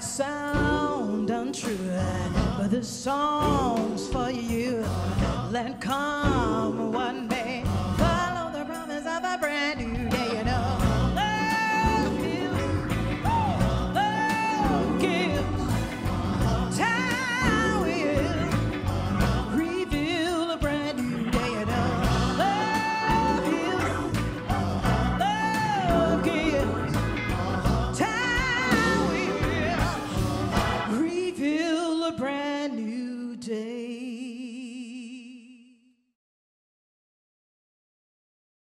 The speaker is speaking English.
might sound untrue, but this song's for you. Let come one